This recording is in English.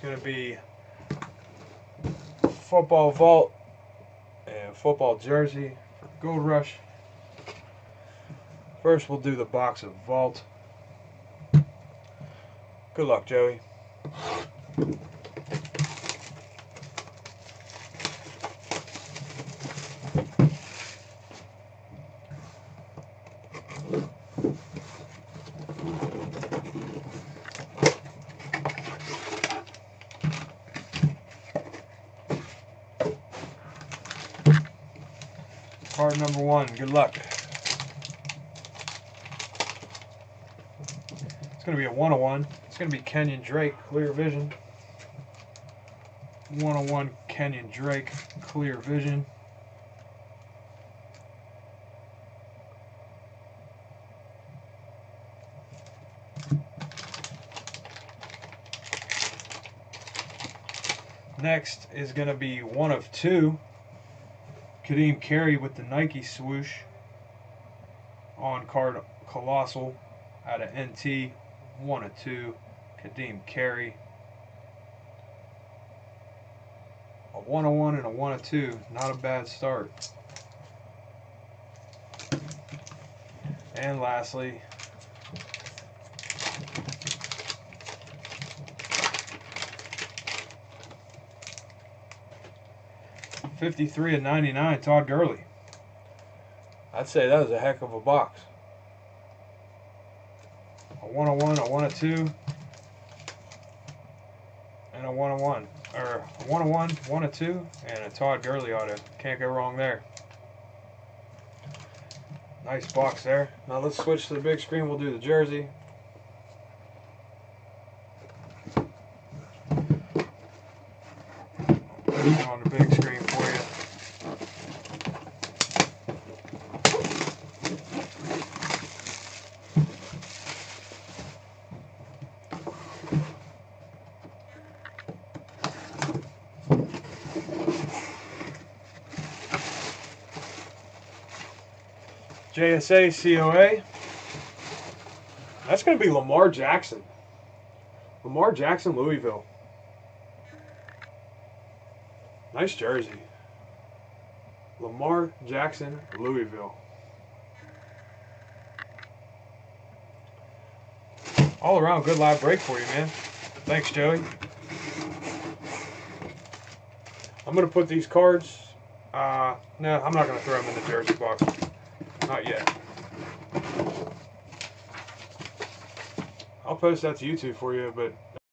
It's going to be football vault and football jersey for the Gold Rush. First, we'll do the box of vault. Good luck, Joey. Card number one, good luck. It's going to be a 101. It's going to be Kenyon Drake, clear vision. 101 Kenyon Drake, clear vision. Next is going to be 1 of 2. Kadeem Carey with the Nike swoosh on card Colossal out of NT. 1 of 2. Kadeem Carey. A 101 and a 1 of 2. Not a bad start. And lastly, $53 of $99, Todd Gurley. I'd say that was a heck of a box. A 101, a 1 of 2. And a 101, or a 101, 1 of 2, and a Todd Gurley auto. Can't go wrong there. Nice box there. Now let's switch to the big screen. We'll do the jersey. Put it on the big screen for JSA COA. That's going to be Lamar Jackson. Lamar Jackson, Louisville. Nice jersey. Lamar Jackson, Louisville. All around good live break for you, man. Thanks, Joey. I'm going to put these cards. No, I'm not going to throw them in the jersey box. Not yet. I'll post that to YouTube for you, but